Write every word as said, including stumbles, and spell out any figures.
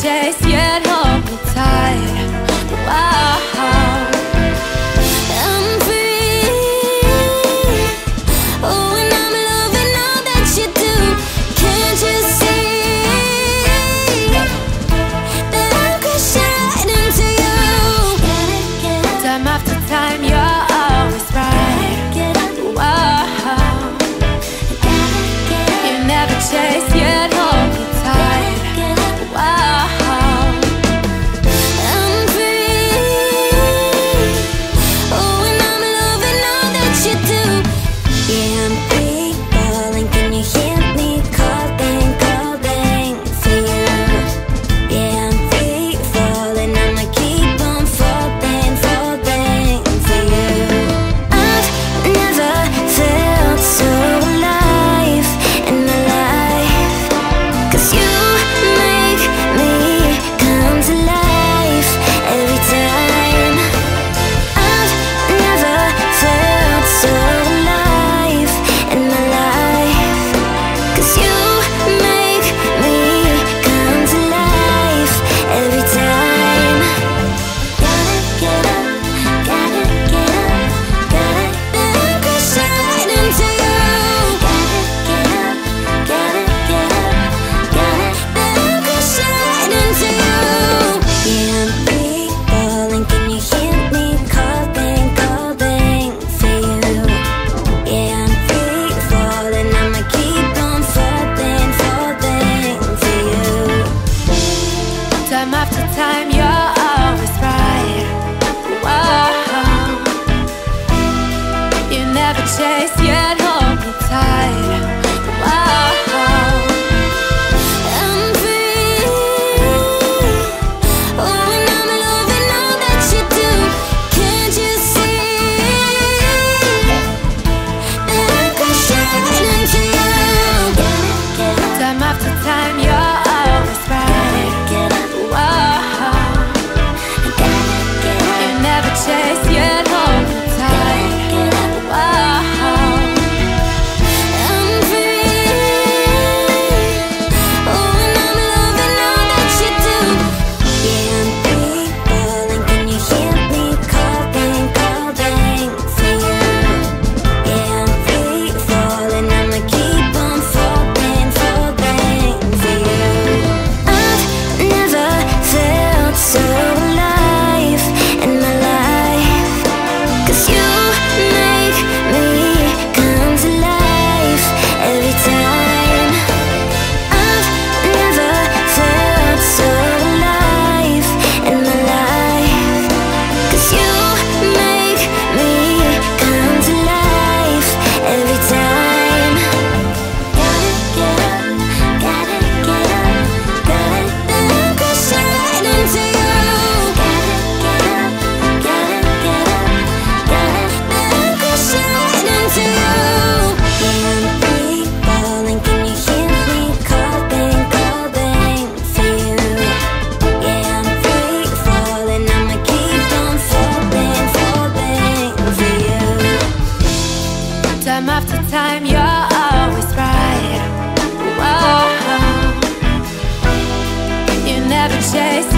chase, yet hold me tight. Wow. Time after time, you're always right. Whoa. You never chase, yet hold me tight. Whoa. I'm free. Oh, when I'm loving all that you do, can't you see that I'm crashing into you? Time after time, you're always right. Chase, yet hold me tight. Wow. I'm free. Oh, and I'm loving all that you do. Yeah, I'm free, darling. Can you hear me calling, calling for you? Yeah, I'm free, falling. I'ma keep on falling, falling for you. I've never felt so. Time after time, you're always right. Whoa. You never chase.